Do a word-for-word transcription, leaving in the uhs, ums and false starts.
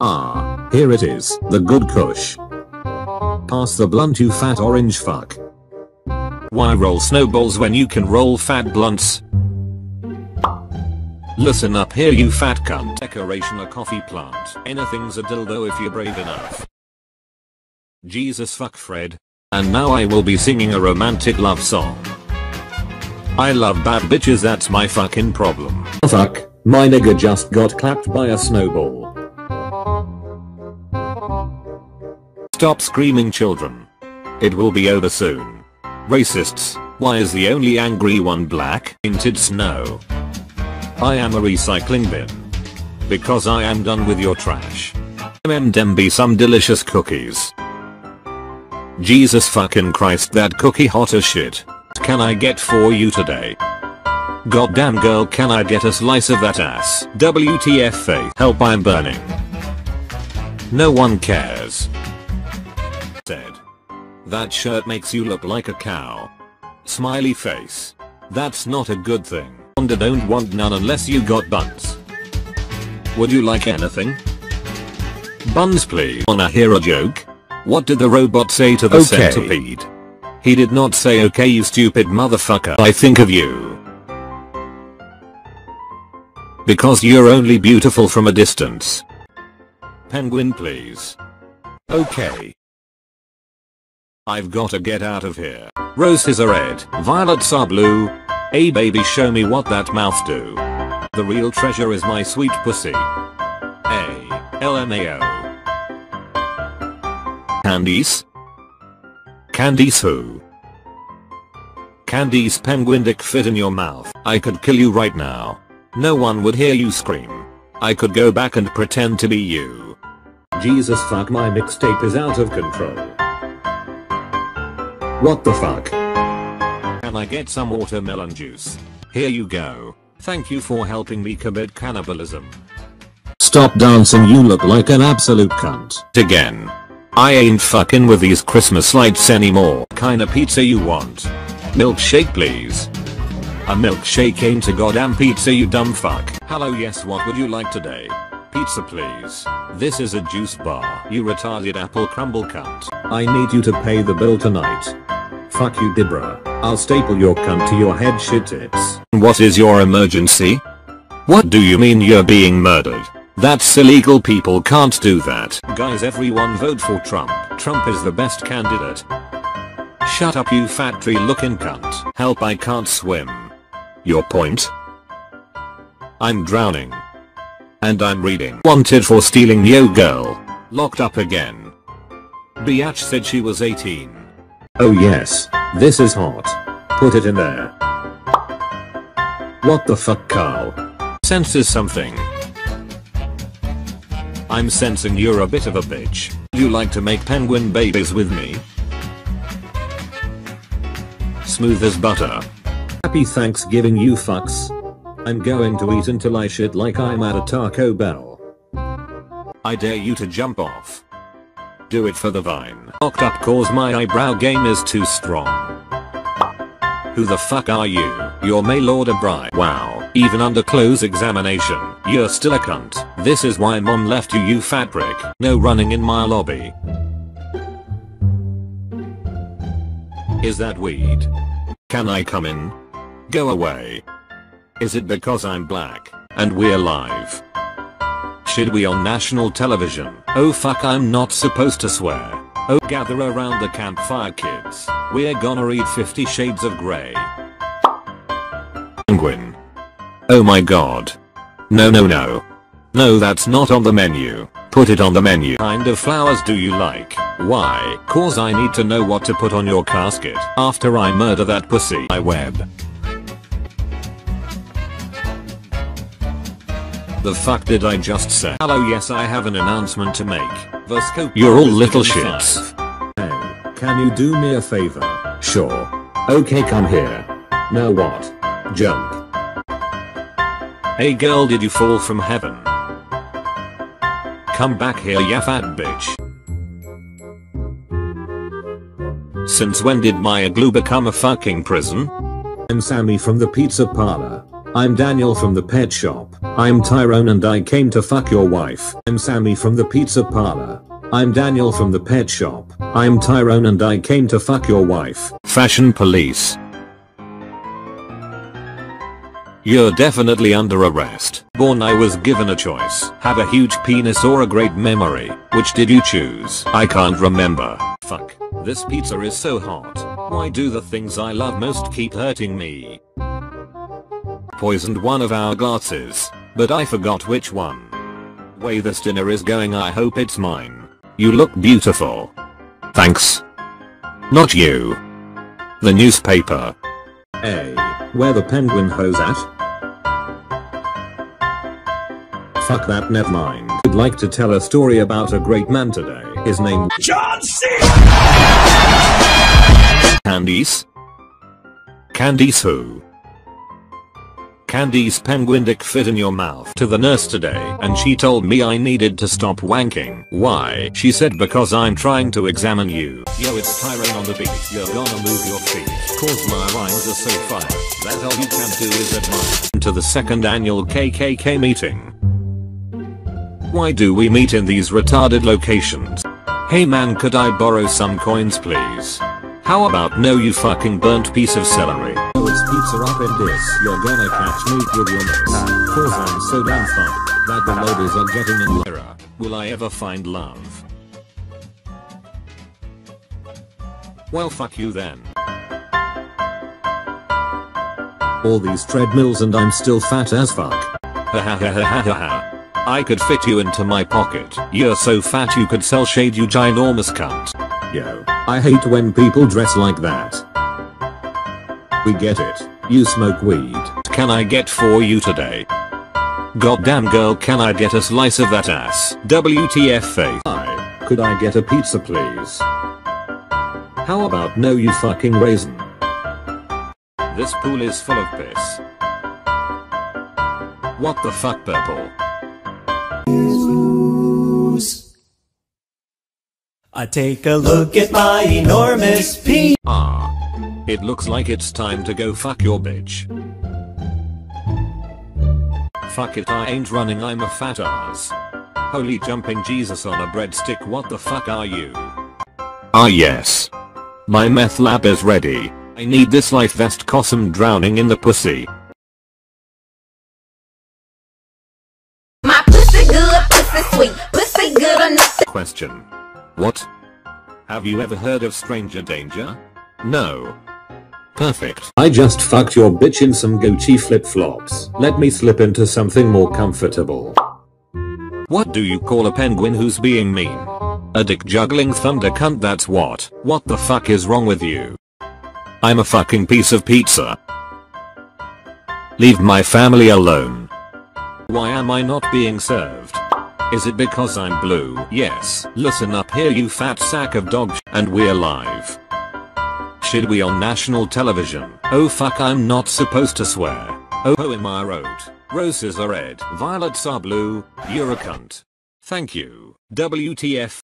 Ah, here it is. The good kush. Pass the blunt, you fat orange fuck. Why roll snowballs when you can roll fat blunts? Listen up here, you fat cunt. Decoration a coffee plant. Anything's a dildo if you're brave enough. Jesus fuck Fred. And now I will be singing a romantic love song. I love bad bitches, that's my fucking problem. Fuck, my nigga just got clapped by a snowball. Stop screaming, children. It will be over soon. Racists, why is the only angry one black? Painted snow. I am a recycling bin. Because I am done with your trash. M and M be some delicious cookies. Jesus fucking Christ, that cookie hot as shit. Can I get for you today? Goddamn girl, can I get a slice of that ass? W T F faith. Help, I'm burning. No one cares. Said. That shirt makes you look like a cow. Smiley face. That's not a good thing. Wonder don't want none unless you got buns. Would you like anything? Buns please. Wanna hear a joke? What did the robot say to the okay. centipede? He did not say okay, you stupid motherfucker. I think of you. Because you're only beautiful from a distance. Penguin please. Okay. I've gotta get out of here. Roses are red, violets are blue. Hey baby, show me what that mouth do. The real treasure is my sweet pussy. Hey, L M A O. Candice? Candice who? Candice penguin dick fit in your mouth. I could kill you right now. No one would hear you scream. I could go back and pretend to be you. Jesus fuck, my mixtape is out of control. What the fuck? Can I get some watermelon juice? Here you go. Thank you for helping me commit cannibalism. Stop dancing, you look like an absolute cunt. Again. I ain't fucking with these Christmas lights anymore. Kinda pizza you want? Milkshake please. A milkshake ain't a goddamn pizza, you dumb fuck. Hello, yes, what would you like today? Pizza please. This is a juice bar, you retarded apple crumble cunt. I need you to pay the bill tonight. Fuck you, Debra. I'll staple your cunt to your head, shit tits. What is your emergency? What do you mean you're being murdered? That's illegal, people can't do that. Guys, everyone vote for Trump. Trump is the best candidate. Shut up, you fat tree looking cunt. Help, I can't swim. Your point? I'm drowning. And I'm reading. Wanted for stealing yo girl. Locked up again. Biatch said she was eighteen. Oh yes, this is hot. Put it in there. What the fuck, Carl? Senses something. I'm sensing you're a bit of a bitch. Would you like to make penguin babies with me? Smooth as butter. Happy Thanksgiving, you fucks. I'm going to eat until I shit like I'm at a Taco Bell. I dare you to jump off. Do it for the vine. Locked up cause my eyebrow game is too strong. Who the fuck are you? You're Maylord O'Brien. Wow. Even under close examination, you're still a cunt. This is why mom left you, you fat prick. No running in my lobby. Is that weed? Can I come in? Go away. Is it because I'm black, and we're live? Should we on national television? Oh fuck, I'm not supposed to swear. Oh, gather around the campfire, kids. We're gonna read Fifty Shades of Grey. Penguin. Oh my god. No no no. No, that's not on the menu. Put it on the menu. What kind of flowers do you like? Why? Cause I need to know what to put on your casket. After I murder that pussy. I web. The fuck did I just say? Hello, yes, I have an announcement to make. Vasco. You're all little shits. Hey, can you do me a favor? Sure. Okay, come here. Now what? Jump. Hey girl, did you fall from heaven? Come back here, ya fat bitch. Since when did my igloo become a fucking prison? I'm Sammy from the pizza parlor. I'm Daniel from the pet shop. I'm Tyrone and I came to fuck your wife. I'm Sammy from the pizza parlor. I'm Daniel from the pet shop. I'm Tyrone and I came to fuck your wife. Fashion police. You're definitely under arrest. Born I was given a choice. Have a huge penis or a great memory. Which did you choose? I can't remember. Fuck. This pizza is so hot. Why do the things I love most keep hurting me? Poisoned one of our glasses. But I forgot which one. Way this dinner is going, I hope it's mine. You look beautiful. Thanks. Not you. The newspaper. Hey, where the penguin hose at? Fuck that, never mind. I'd like to tell a story about a great man today. His name John C. Candice? Candice who? Candice penguin dick fit in your mouth. To the nurse today and she told me I needed to stop wanking. Why? She said because I'm trying to examine you. Yo, it's Tyrone on the beat. You're gonna move your feet. Cause my rhymes are so fire. That all you can do is admire. To the second annual K K K meeting. Why do we meet in these retarded locations? Hey man, could I borrow some coins please? How about no you fucking burnt piece of celery? Oh, it's pizza up in this. You're gonna catch me with your mix. Cause I'm so damn fucked that the loaders are getting in lira. Will I ever find love? Well fuck you then. All these treadmills and I'm still fat as fuck. Ha ha ha ha ha ha. I could fit you into my pocket. You're so fat you could sell shade, you ginormous cunt. Yo, I hate when people dress like that. We get it. You smoke weed. Can I get for you today? Goddamn girl, can I get a slice of that ass? W T F faith. Hi, could I get a pizza please? How about no you fucking raisin? This pool is full of piss. What the fuck, purple? I take a look at my enormous penis. Ah, it looks like it's time to go fuck your bitch. Fuck it, I ain't running, I'm a fat ass. Holy jumping Jesus on a breadstick, what the fuck are you? Ah yes. My meth lab is ready. I need this life vest cause I'm drowning in the pussy. My pussy good, pussy sweet, pussy good enough. Question. What? Have you ever heard of Stranger Danger? No. Perfect. I just fucked your bitch in some Gucci flip-flops. Let me slip into something more comfortable. What do you call a penguin who's being mean? A dick juggling thunder cunt, that's what. What the fuck is wrong with you? I'm a fucking piece of pizza. Leave my family alone. Why am I not being served? Is it because I'm blue? Yes. Listen up here you fat sack of dog sh- and we're live. Should we on national television? Oh fuck, I'm not supposed to swear. Oh, oh in my road. Roses are red. Violets are blue. You're a cunt. Thank you. W T F.